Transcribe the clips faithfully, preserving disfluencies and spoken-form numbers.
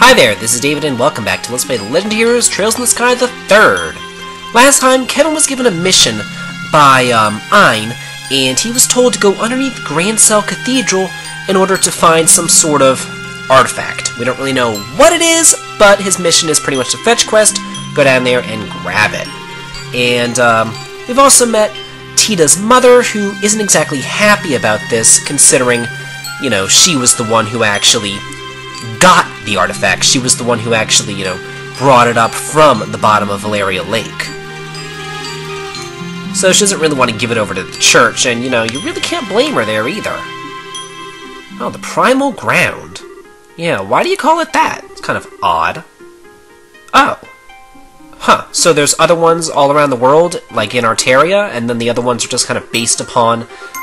Hi there, this is David and welcome back to Let's Play The Legend of Heroes Trails in the Sky the third. Last time, Kevin was given a mission by um, Ein, and he was told to go underneath Grancel Cathedral in order to find some sort of artifact. We don't really know what it is, but his mission is pretty much a fetch quest, go down there and grab it. And um, we've also met Tita's mother, who isn't exactly happy about this, considering, you know, she was the one who actually got the artifact. She was the one who actually, you know, brought it up from the bottom of Valeria Lake. So she doesn't really want to give it over to the church, and, you know, you really can't blame her there either. Oh, the primal ground. Yeah, why do you call it that? It's kind of odd. Oh. Huh, so there's other ones all around the world, like in Artaria, and then the other ones are just kind of based upon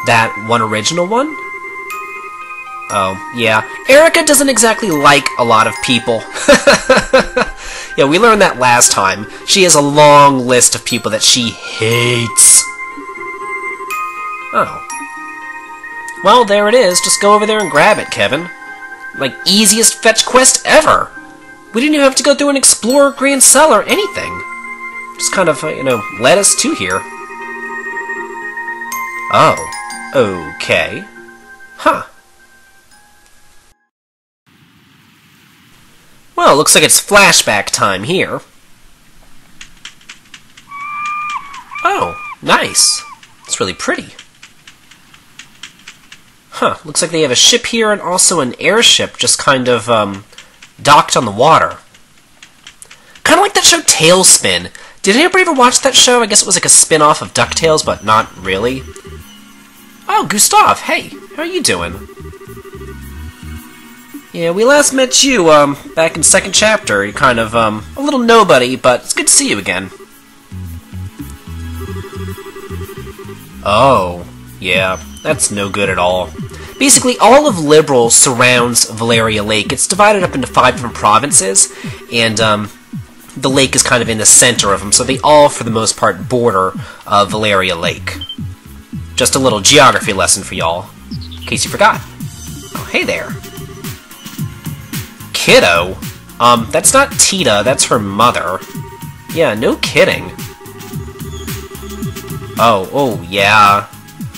that one original one? Oh, yeah. Erika doesn't exactly like a lot of people. Yeah, we learned that last time. She has a long list of people that she hates. Oh. Well, there it is. Just go over there and grab it, Kevin. Like, easiest fetch quest ever. We didn't even have to go through and explore Grancel or anything. Just kind of, you know, led us to here. Oh. Okay. Huh. Well, looks like it's flashback time here. Oh, nice. It's really pretty. Huh, looks like they have a ship here and also an airship just kind of um, docked on the water. Kind of like that show Tailspin. Did anybody ever watch that show? I guess it was like a spin-off of DuckTales, but not really. Oh, Gustav, hey, how are you doing? Yeah, we last met you, um, back in second chapter. You're kind of, um, a little nobody, but it's good to see you again. Oh, yeah, that's no good at all. Basically, all of Liberl surrounds Valeria Lake. It's divided up into five different provinces, and, um, the lake is kind of in the center of them, so they all, for the most part, border uh, Valeria Lake. Just a little geography lesson for y'all, in case you forgot. Oh, hey there. Kiddo? Um, that's not Tita, that's her mother. Yeah, no kidding. Oh, oh, yeah.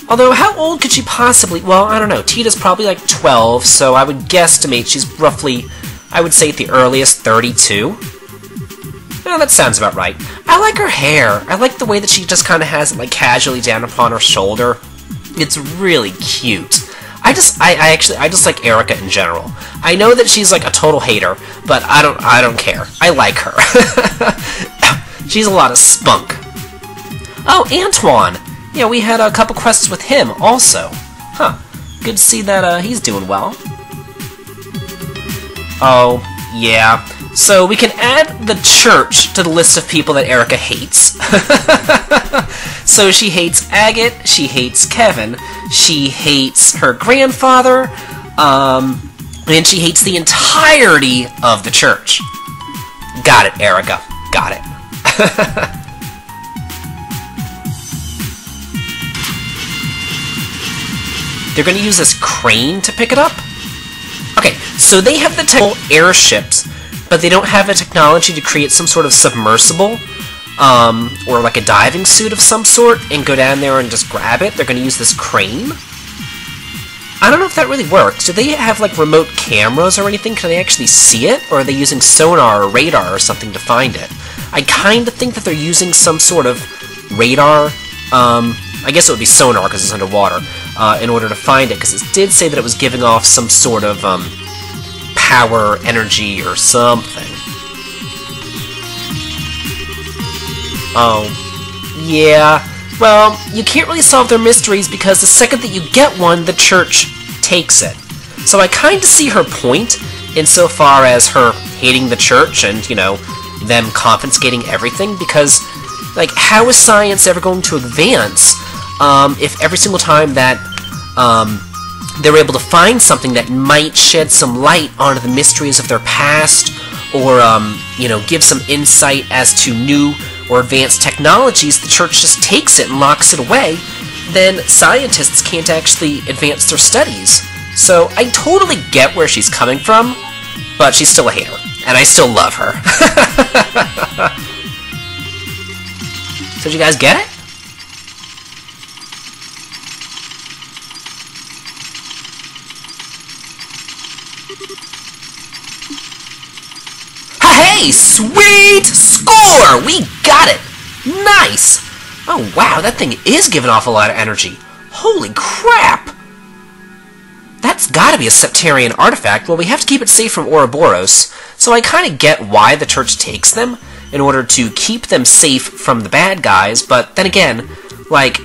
Although, how old could she possibly... Well, I don't know, Tita's probably like twelve, so I would guesstimate she's roughly, I would say at the earliest, thirty-two? No, that sounds about right. I like her hair. I like the way that she just kind of has it like casually down upon her shoulder. It's really cute. I just, I, I actually, I just like Erika in general. I know that she's like a total hater, but I don't, I don't care. I like her. She's a lot of spunk. Oh, Antoine! Yeah, we had a couple quests with him also. Huh. Good to see that uh, he's doing well. Oh, yeah. So we can add the church to the list of people that Erika hates. So she hates Agate, she hates Kevin, she hates her grandfather, um, and she hates the entirety of the church. Got it, Erika. Got it. They're going to use this crane to pick it up? Okay, so they have the technical airships, but they don't have a technology to create some sort of submersible, um, or like a diving suit of some sort, and go down there and just grab it. They're going to use this crane? I don't know if that really works. Do they have like remote cameras or anything? Can they actually see it? Or are they using sonar or radar or something to find it? I kind of think that they're using some sort of radar, um, I guess it would be sonar because it's underwater, uh, in order to find it, because it did say that it was giving off some sort of, um, power, energy, or something. Oh. Yeah. Well, you can't really solve their mysteries because the second that you get one, the church takes it. So I kind of see her point insofar as her hating the church and, you know, them confiscating everything, because, like, how is science ever going to advance um, if every single time that, um... they're able to find something that might shed some light onto the mysteries of their past, or, um, you know, give some insight as to new or advanced technologies, the church just takes it and locks it away, then scientists can't actually advance their studies. So I totally get where she's coming from, but she's still a hater. And I still love her. So did you guys get it? Hey, sweet score! We got it! Nice! Oh wow, that thing is giving off a lot of energy. Holy crap! That's gotta be a Septarian artifact. Well, we have to keep it safe from Ouroboros, so I kinda get why the church takes them, in order to keep them safe from the bad guys, but then again, like,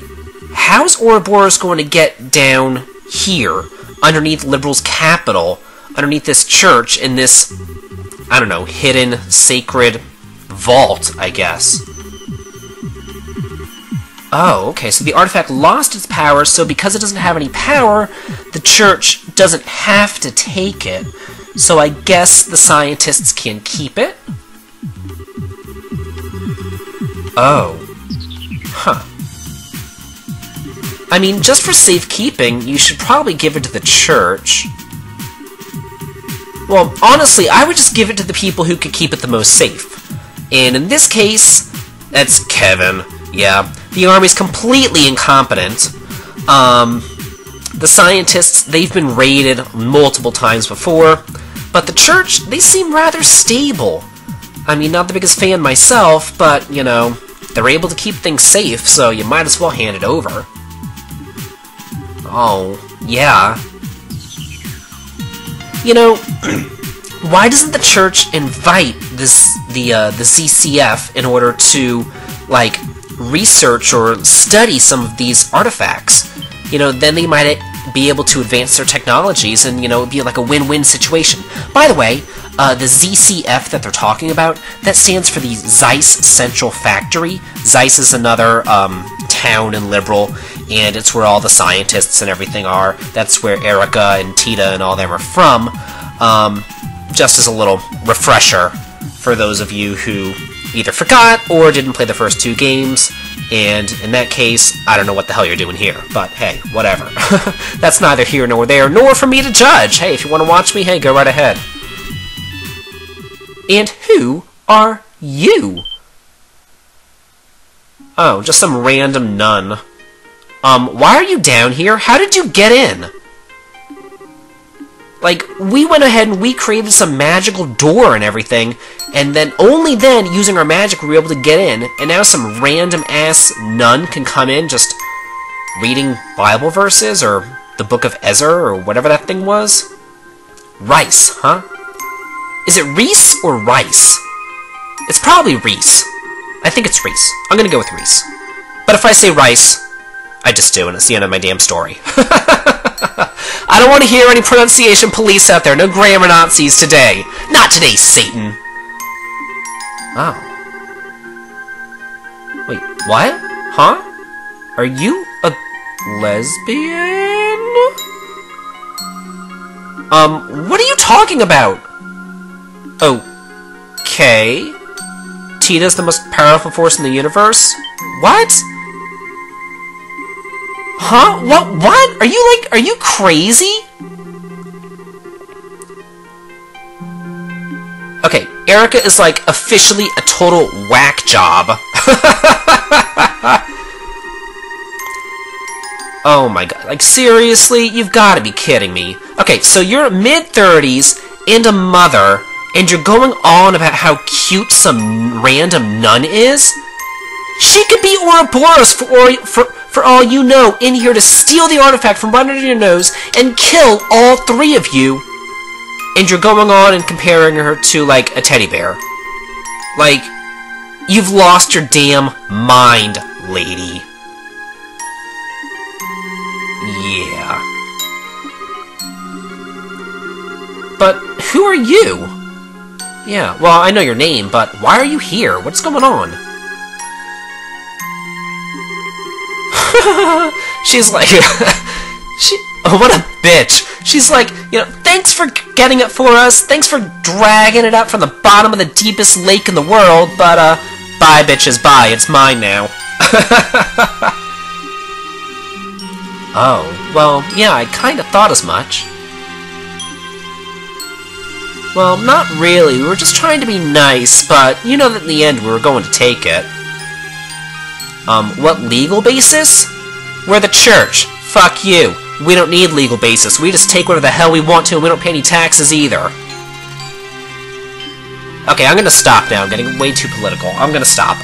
how's Ouroboros going to get down here, underneath Liberl's capital, underneath this church, in this, I don't know, hidden, sacred vault, I guess? Oh, okay, so the artifact lost its power, so because it doesn't have any power, the church doesn't have to take it. So I guess the scientists can keep it? Oh. Huh. I mean, just for safekeeping, you should probably give it to the church. Well, honestly, I would just give it to the people who could keep it the most safe. And in this case, that's Kevin. Yeah. The army's completely incompetent. Um, the scientists, they've been raided multiple times before, but the church, they seem rather stable. I mean, not the biggest fan myself, but, you know, they're able to keep things safe, so you might as well hand it over. Oh, yeah. You know, why doesn't the church invite this the uh, the Z C F in order to, like, research or study some of these artifacts? You know, then they might be able to advance their technologies and, you know, it'd be like a win-win situation. By the way, uh, the Z C F that they're talking about, that stands for the Zeiss Central Factory. Zeiss is another um, town in Liberl, and it's where all the scientists and everything are. That's where Erika and Tita and all them are from. Um, just as a little refresher for those of you who either forgot or didn't play the first two games, and in that case, I don't know what the hell you're doing here, but hey, whatever. That's neither here nor there, nor for me to judge! Hey, if you want to watch me, hey, go right ahead. And who are you? Oh, just some random nun. Um, why are you down here? How did you get in? Like, we went ahead and we created some magical door and everything, and then only then, using our magic, we were able to get in, and now some random-ass nun can come in just reading Bible verses, or the Book of Ezra, or whatever that thing was? Ries, huh? Is it Ries or Ries? It's probably Ries. I think it's Ries. I'm gonna go with Ries. But if I say Ries, I just do, and it's the end of my damn story. I don't want to hear any pronunciation police out there. No grammar Nazis today. Not today, Satan. Oh. Wait, what? Huh? Are you a lesbian? Um, what are you talking about? Okay. Tita's the most powerful force in the universe? What? Huh? What? What? Are you like, are you crazy? Okay, Erika is like officially a total whack job. Oh my god, like seriously? You've got to be kidding me. Okay, so you're mid thirties and a mother, and you're going on about how cute some random nun is? She could be Ouroboros for, or for for all you know, in here to steal the artifact from right under your nose and kill all three of you, and you're going on and comparing her to, like, a teddy bear. Like, you've lost your damn mind, lady. Yeah. But who are you? Yeah, well, I know your name, but why are you here? What's going on? She's like, she, oh, what a bitch. She's like, you know, thanks for getting it for us. Thanks for dragging it up from the bottom of the deepest lake in the world. But, uh, bye, bitches, bye. It's mine now. Oh, well, yeah, I kind of thought as much. Well, not really. We were just trying to be nice, but you know that in the end we were going to take it. Um, what legal basis? We're the church. Fuck you. We don't need legal basis. We just take whatever the hell we want to, and we don't pay any taxes either. Okay, I'm gonna stop now. I'm getting way too political. I'm gonna stop.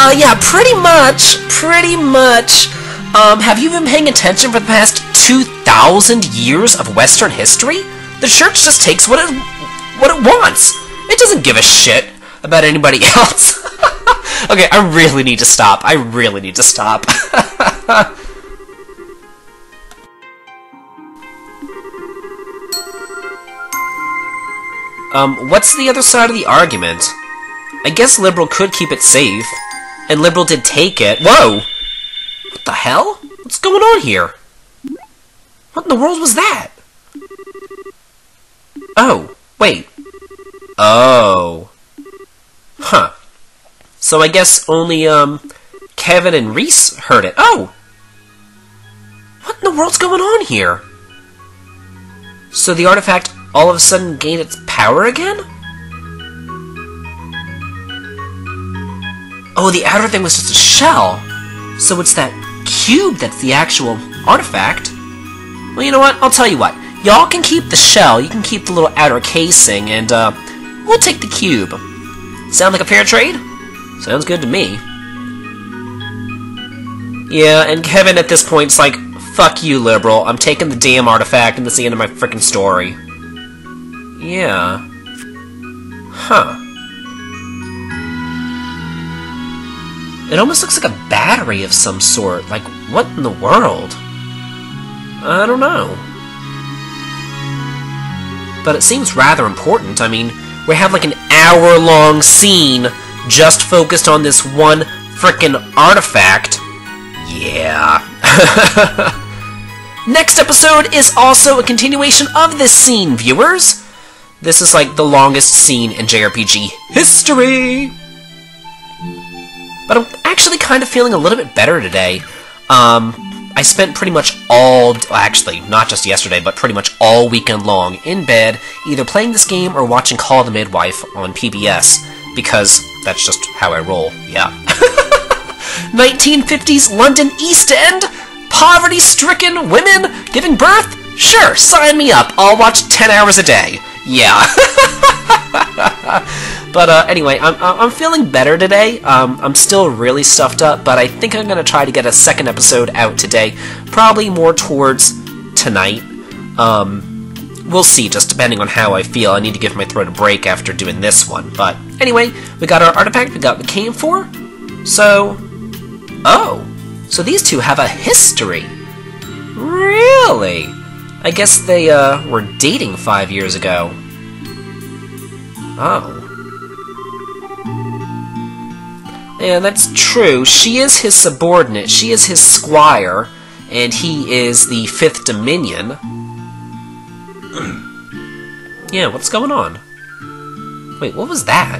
Uh, yeah, pretty much. Pretty much. Um, have you been paying attention for the past two thousand years of Western history? The church just takes what it, what it wants. It doesn't give a shit about anybody else. Okay, I really need to stop. I really need to stop. um, what's the other side of the argument? I guess Liberl could keep it safe. And Liberl did take it. Whoa! What the hell? What's going on here? What in the world was that? Oh, wait. Oh. Huh. So I guess only, um, Kevin and Ries heard it. Oh! What in the world's going on here? So the artifact all of a sudden gained its power again? Oh, the outer thing was just a shell! So it's that cube that's the actual artifact? Well, you know what? I'll tell you what. Y'all can keep the shell, you can keep the little outer casing, and, uh, we'll take the cube. Sound like a fair trade? Sounds good to me. Yeah, and Kevin at this point's like, fuck you, Liberl. I'm taking the damn artifact and that's the end of my frickin' story. Yeah. Huh. It almost looks like a battery of some sort. Like, what in the world? I don't know. But it seems rather important. I mean, we have like an hour-long scene just focused on this one frickin' artifact. Yeah. Next episode is also a continuation of this scene, viewers. This is like the longest scene in J R P G history. But I'm actually kind of feeling a little bit better today. Um, I spent pretty much all, well, actually, not just yesterday, but pretty much all weekend long in bed, either playing this game or watching Call the Midwife on P B S, because that's just how I roll, yeah. nineteen fifties London East End? Poverty-stricken women giving birth? Sure, sign me up. I'll watch ten hours a day. Yeah. But uh, anyway, I'm, I'm feeling better today. Um, I'm still really stuffed up, but I think I'm going to try to get a second episode out today. Probably more towards tonight. Um, we'll see, just depending on how I feel. I need to give my throat a break after doing this one. But anyway, we got our artifact, we got what we came for. So, oh, so these two have a history. Really? I guess they uh, were dating five years ago. Oh. Yeah, that's true. She is his subordinate. She is his squire, and he is the Fifth Dominion. Yeah, what's going on? Wait, what was that?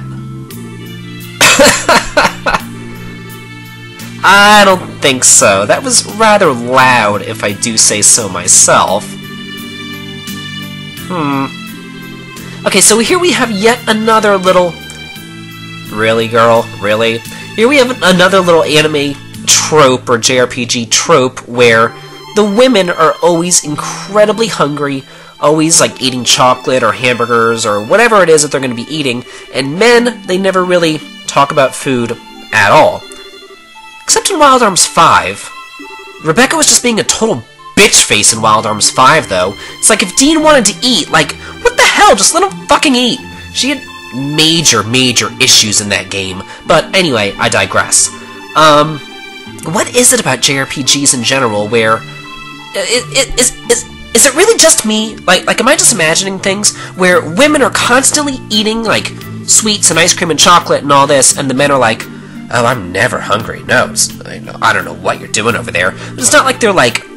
I don't think so. That was rather loud, if I do say so myself. Hmm. Okay, so here we have yet another little... Really, girl? Really? Here we have another little anime trope, or J R P G trope, where the women are always incredibly hungry, always, like, eating chocolate or hamburgers or whatever it is that they're going to be eating, and men, they never really talk about food at all. Except in Wild Arms five. Rebecca was just being a total bitch-face in Wild Arms five, though. It's like, if Dean wanted to eat, like... Hell, just let him fucking eat! She had major, major issues in that game. But anyway, I digress. Um, what is it about J R P Gs in general where... It, it, is, is, is it really just me? Like, like, am I just imagining things where women are constantly eating, like, sweets and ice cream and chocolate and all this, and the men are like, oh, I'm never hungry. No, it's, I don't know what you're doing over there. But it's not like they're like...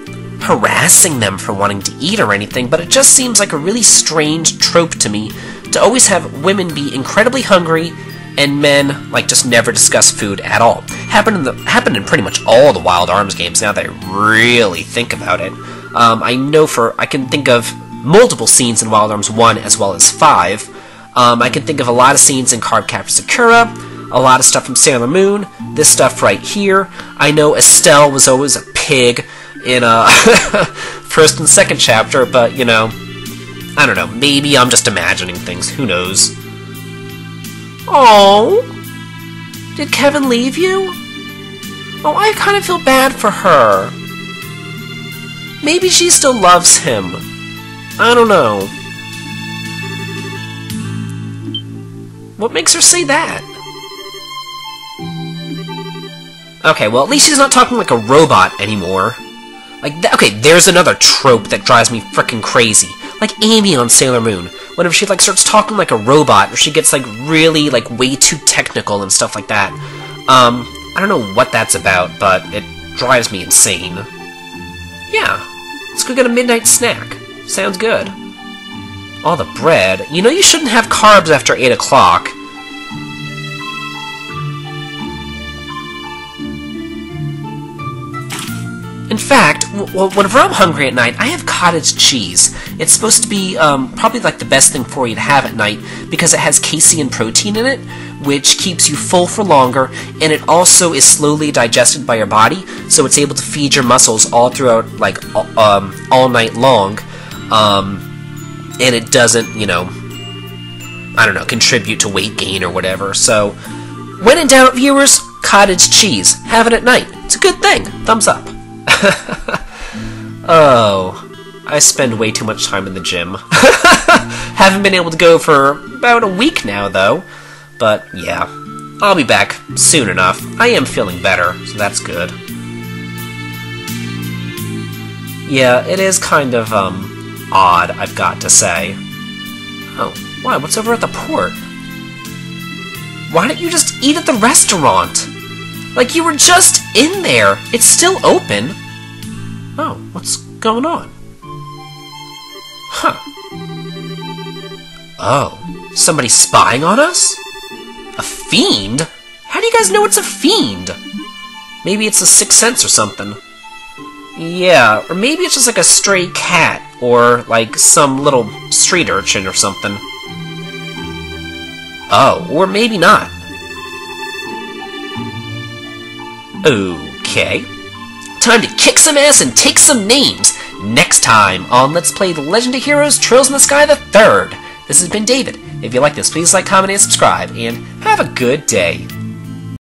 harassing them for wanting to eat or anything, but it just seems like a really strange trope to me to always have women be incredibly hungry and men, like, just never discuss food at all. Happened in, the, happened in pretty much all the Wild Arms games now that I really think about it. Um, I know for, I can think of multiple scenes in Wild Arms one as well as five. Um, I can think of a lot of scenes in Card Captor Sakura, a lot of stuff from Sailor Moon, this stuff right here. I know Estelle was always a pig in uh, first and second chapter, but, you know, I don't know, maybe I'm just imagining things, who knows. Oh, did Kevin leave you? Oh, I kind of feel bad for her. Maybe she still loves him. I don't know. What makes her say that? Okay, well, at least she's not talking like a robot anymore. Like, th okay, there's another trope that drives me frickin' crazy. Like Amy on Sailor Moon. Whenever she, like, starts talking like a robot, or she gets, like, really, like, way too technical and stuff like that. Um, I don't know what that's about, but it drives me insane. Yeah, let's go get a midnight snack. Sounds good. All the bread. You know you shouldn't have carbs after eight o'clock. In fact, w whenever I'm hungry at night, I have cottage cheese. It's supposed to be um, probably like the best thing for you to have at night because it has casein protein in it, which keeps you full for longer, and it also is slowly digested by your body, so it's able to feed your muscles all throughout, like, um, all night long, um, and it doesn't, you know, I don't know, contribute to weight gain or whatever. So, when in doubt, viewers, cottage cheese. Have it at night. It's a good thing. Thumbs up. Oh, I spend way too much time in the gym. Haven't been able to go for about a week now, though. But, yeah, I'll be back soon enough. I am feeling better, so that's good. Yeah, it is kind of, um, odd, I've got to say. Oh, why? What's over at the port? Why don't you just eat at the restaurant? Like, you were just in there! It's still open! Oh, what's going on? Huh. Oh, somebody spying on us? A fiend? How do you guys know it's a fiend? Maybe it's a sixth sense or something. Yeah, or maybe it's just like a stray cat, or like some little street urchin or something. Oh, or maybe not. Okay. Time to kick some ass and take some names! Next time on Let's Play The Legend of Heroes Trails in the Sky the third. This has been David. If you like this, please like, comment, and subscribe, and have a good day.